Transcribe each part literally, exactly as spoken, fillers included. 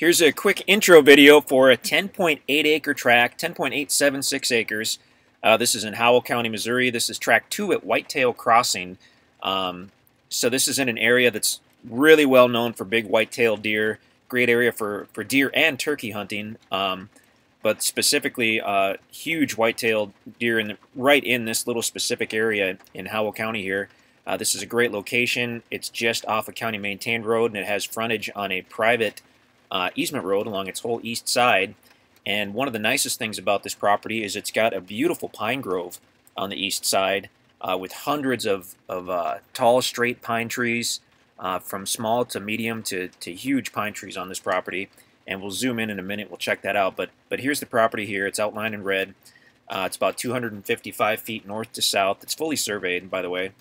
Here's a quick intro video for a ten point eight acre tract, ten point eight seven six acres. Uh, this is in Howell County, Missouri. This is tract two at Whitetail Crossing. Um, so this is in an area that's really well known for big whitetail deer. Great area for, for deer and turkey hunting, um, but specifically uh, huge whitetail deer in the, right in this little specific area in Howell County here. Uh, this is a great location. It's just off a county maintained road, and it has frontage on a private Uh, easement road along its whole east side. And one of the nicest things about this property is it's got a beautiful pine grove on the east side uh, with hundreds of, of uh, tall straight pine trees, uh, from small to medium to, to huge pine trees on this property. And we'll zoom in in a minute, we'll check that out. But, but here's the property here, it's outlined in red. Uh, it's about two hundred fifty-five feet north to south. It's fully surveyed, by the way,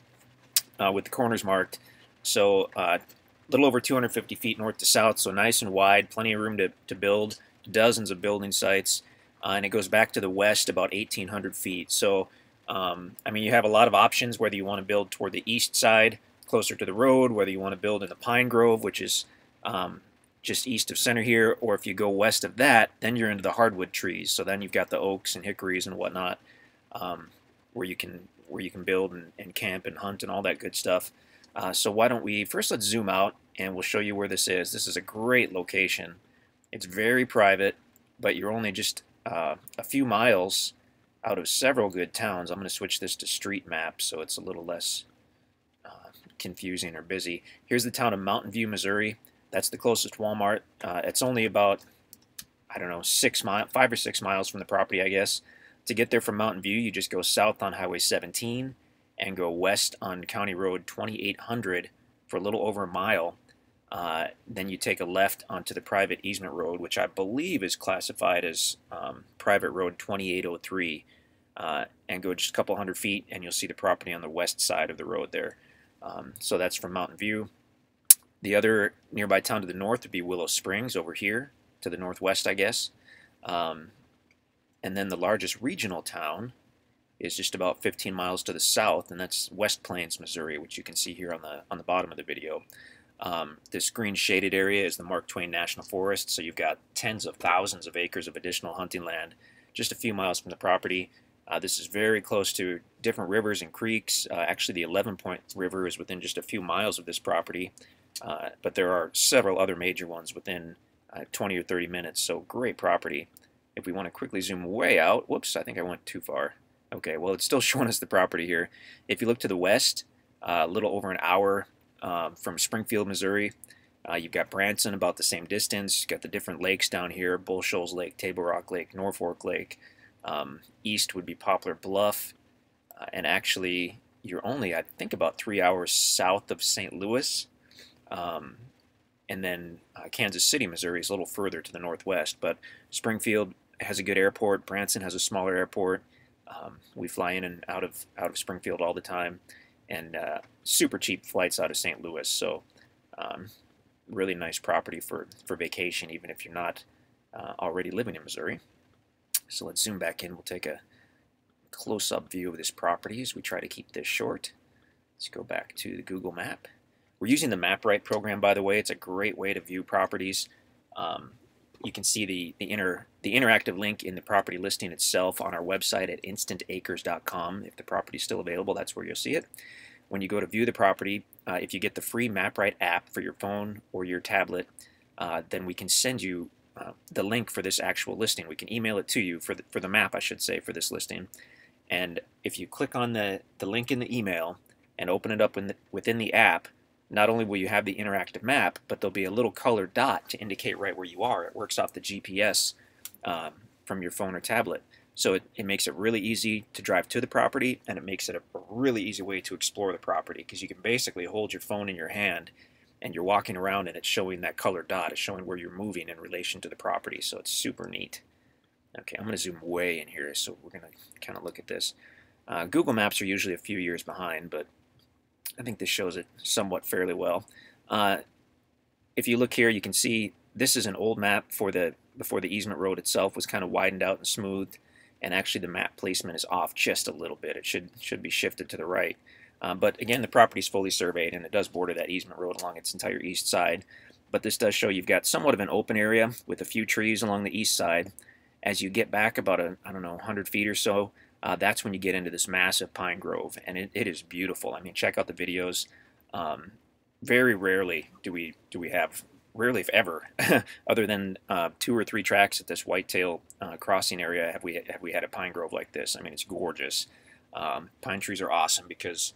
uh, with the corners marked. So uh, a little over two hundred fifty feet north to south, so nice and wide, plenty of room to, to build, dozens of building sites, uh, and it goes back to the west about eighteen hundred feet. So, um, I mean, you have a lot of options, whether you want to build toward the east side, closer to the road, whether you want to build in the pine grove, which is um, just east of center here, or if you go west of that, then you're into the hardwood trees. So then you've got the oaks and hickories and whatnot, um, where you can where you can build and, and camp and hunt and all that good stuff. Uh, so why don't we, first let's zoom out and we'll show you where this is. This is a great location. It's very private, but you're only just uh, a few miles out of several good towns. I'm going to switch this to street map so it's a little less uh, confusing or busy. Here's the town of Mountain View, Missouri. That's the closest Walmart. Uh, it's only about, I don't know, six mi- five or six miles from the property, I guess. To get there from Mountain View, you just go south on Highway seventeen. And go west on County Road twenty-eight hundred for a little over a mile. Uh, then you take a left onto the private easement road, which I believe is classified as um, Private Road twenty-eight oh three, uh, and go just a couple hundred feet, and you'll see the property on the west side of the road there. Um, so that's from Mountain View. The other nearby town to the north would be Willow Springs over here, to the northwest, I guess. Um, and then the largest regional town is just about fifteen miles to the south, and that's West Plains, Missouri, which you can see here on the on the bottom of the video. Um, this green shaded area is the Mark Twain National Forest, so you've got tens of thousands of acres of additional hunting land just a few miles from the property. Uh, this is very close to different rivers and creeks. Uh, actually, the Eleven Point River is within just a few miles of this property, uh, but there are several other major ones within uh, twenty or thirty minutes, so great property. If we want to quickly zoom way out, whoops, I think I went too far. Okay, well, it's still showing us the property here. If you look to the west, uh, a little over an hour um, from Springfield, Missouri, uh, you've got Branson about the same distance. You've got the different lakes down here, Bull Shoals Lake, Table Rock Lake, Norfolk Lake. Um, east would be Poplar Bluff. Uh, and actually, you're only, I think, about three hours south of Saint Louis. Um, and then uh, Kansas City, Missouri is a little further to the northwest. But Springfield has a good airport. Branson has a smaller airport. Um, we fly in and out of out of Springfield all the time, and uh, super cheap flights out of Saint Louis. So, um, really nice property for for vacation, even if you're not uh, already living in Missouri. So let's zoom back in. We'll take a close-up view of this property as we try to keep this short. Let's go back to the Google Map. We're using the MapRight program, by the way. It's a great way to view properties. Um, You can see the, the, inter, the interactive link in the property listing itself on our website at instant acres dot com. If the property is still available, that's where you'll see it. When you go to view the property, uh, if you get the free MapRight app for your phone or your tablet, uh, then we can send you uh, the link for this actual listing. We can email it to you for the, for the map, I should say, for this listing. And if you click on the, the link in the email and open it up in the, within the app, not only will you have the interactive map, but there'll be a little colored dot to indicate right where you are. It works off the G P S um, from your phone or tablet. So it, it makes it really easy to drive to the property, and it makes it a really easy way to explore the property, because you can basically hold your phone in your hand and you're walking around and it's showing that colored dot. It's showing where you're moving in relation to the property, so it's super neat. Okay, I'm going to zoom way in here, so we're going to kind of look at this. Uh, Google Maps are usually a few years behind, but I think this shows it somewhat fairly well. Uh, if you look here, you can see this is an old map for the before the easement road itself was kind of widened out and smoothed, and actually the map placement is off just a little bit. It should should be shifted to the right. Uh, but again, the property is fully surveyed, and it does border that easement road along its entire east side. but this does show you've got somewhat of an open area with a few trees along the east side. As you get back about, a, I don't know, one hundred feet or so, uh, that's when you get into this massive pine grove, and it, it is beautiful. I mean, check out the videos. Um, very rarely do we, do we have, rarely if ever, other than uh, two or three tracks at this whitetail uh, crossing area, have we, have we had a pine grove like this. I mean, it's gorgeous. Um, pine trees are awesome because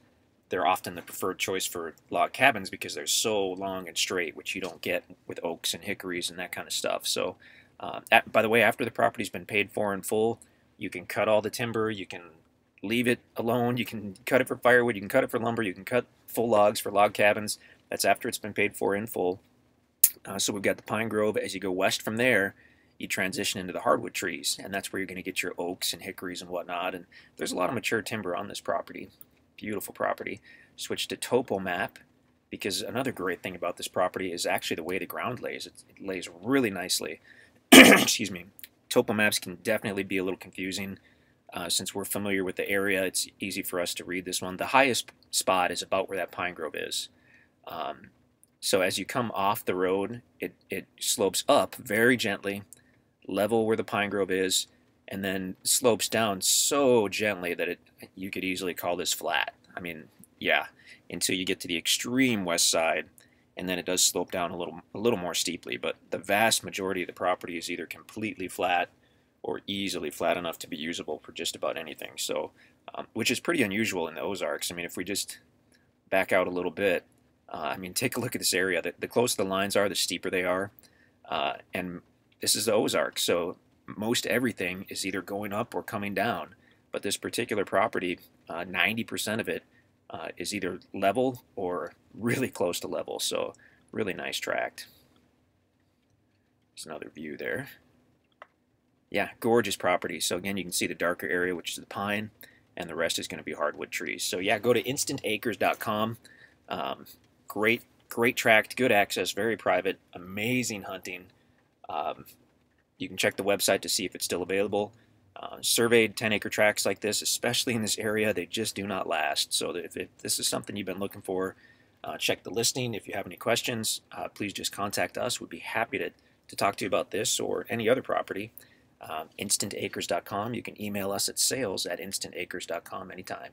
they're often the preferred choice for log cabins because they're so long and straight, which you don't get with oaks and hickories and that kind of stuff. So, uh, at, by the way, after the property's been paid for in full, you can cut all the timber, you can leave it alone, you can cut it for firewood, you can cut it for lumber, you can cut full logs for log cabins. That's after it's been paid for in full. Uh, so we've got the pine grove. As you go west from there, you transition into the hardwood trees, and that's where you're going to get your oaks and hickories and whatnot. And there's a lot of mature timber on this property. Beautiful property. Switch to topo map, because another great thing about this property is actually the way the ground lays. It, it lays really nicely. Excuse me. Topo maps can definitely be a little confusing. Uh, since we're familiar with the area, it's easy for us to read this one. The highest spot is about where that pine grove is. Um, so as you come off the road, it, it slopes up very gently, level where the pine grove is, and then slopes down so gently that it you could easily call this flat. I mean, yeah, until you get to the extreme west side, and then it does slope down a little a little more steeply, but the vast majority of the property is either completely flat or easily flat enough to be usable for just about anything. So, um, which is pretty unusual in the Ozarks. I mean, if we just back out a little bit, uh, I mean, take a look at this area. The, the closer the lines are, the steeper they are, uh, and this is the Ozarks, so most everything is either going up or coming down, but this particular property, uh, ninety percent of it uh, is either level or really close to level, so really nice tract. There's another view there. Yeah, gorgeous property. So again, you can see the darker area, which is the pine, and the rest is going to be hardwood trees. So yeah, go to instant acres dot com. Um, great, great tract, good access, very private, amazing hunting. Um, You can check the website to see if it's still available. Uh, surveyed ten acre tracts like this, especially in this area, they just do not last. So if, if this is something you've been looking for, uh, check the listing. If you have any questions, uh, please just contact us. We'd be happy to, to talk to you about this or any other property. Um, instant acres dot com. You can email us at sales at instant acres dot com anytime.